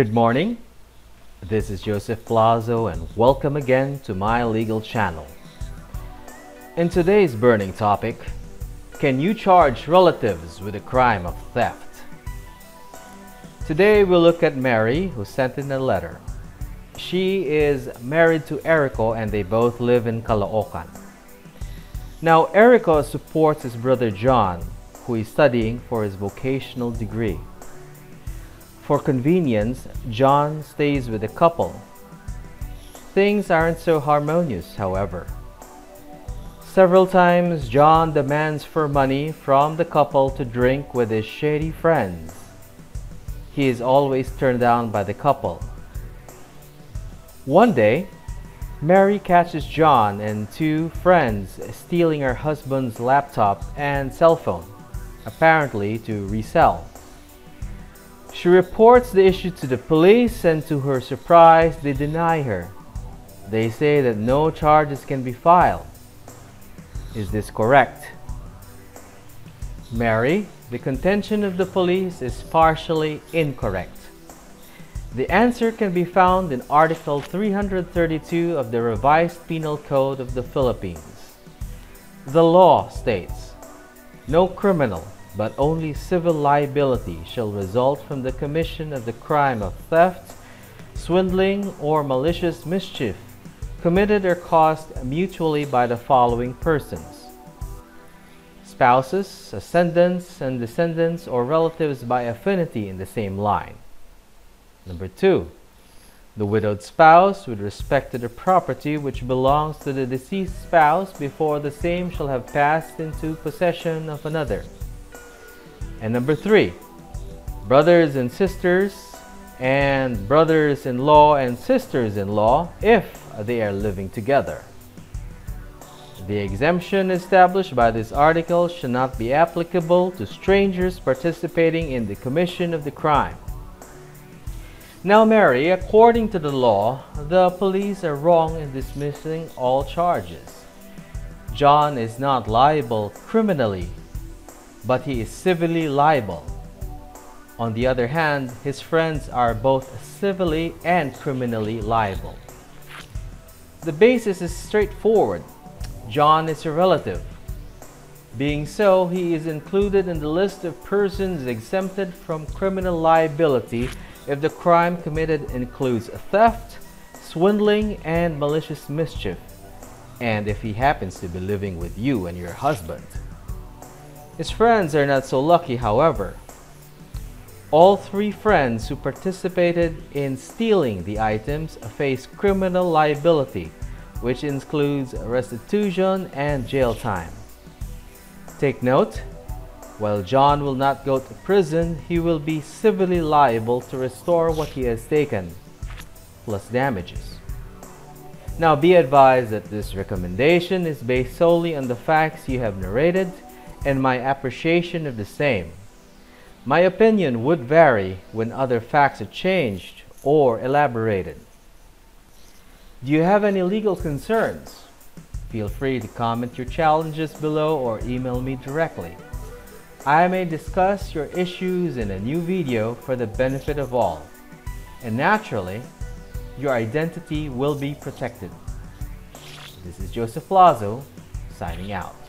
Good morning, this is Joseph Plazo and welcome again to my legal channel. In today's burning topic, can you charge relatives with the crime of theft? Today we'll look at Mary, who sent in a letter. She is married to Erico and they both live in Caloocan. Now Erico supports his brother John, who is studying for his vocational degree. For convenience, John stays with the couple. Things aren't so harmonious, however. Several times, John demands for money from the couple to drink with his shady friends. He is always turned down by the couple. One day, Mary catches John and two friends stealing her husband's laptop and cell phone, apparently to resell. She reports the issue to the police and, to her surprise, they deny her. They say that no charges can be filed. Is this correct? Mary, the contention of the police is partially incorrect. The answer can be found in Article 332 of the Revised Penal Code of the Philippines. The law states, "No criminal, but only civil liability shall result from the commission of the crime of theft, swindling, or malicious mischief committed or caused mutually by the following persons: spouses, ascendants and descendants, or relatives by affinity in the same line. Number two, the widowed spouse with respect to the property which belongs to the deceased spouse before the same shall have passed into possession of another. And number three, brothers and sisters and brothers-in-law and sisters-in-law if they are living together. The exemption established by this article shall not be applicable to strangers participating in the commission of the crime." Now Mary, according to the law, the police are wrong in dismissing all charges. John is not liable criminally, but he is civilly liable. On the other hand, his friends are both civilly and criminally liable. The basis is straightforward. John is a relative. Being so, he is included in the list of persons exempted from criminal liability if the crime committed includes theft, swindling, and malicious mischief, and if he happens to be living with you and your husband. His friends are not so lucky, however. All three friends who participated in stealing the items face criminal liability, which includes restitution and jail time. Take note, while John will not go to prison, he will be civilly liable to restore what he has taken, plus damages. Now be advised that this recommendation is based solely on the facts you have narrated and my appreciation of the same. My opinion would vary when other facts are changed or elaborated. Do you have any legal concerns? Feel free to comment your challenges below or email me directly. I may discuss your issues in a new video for the benefit of all. And naturally, your identity will be protected. This is Joseph Plazo, signing out.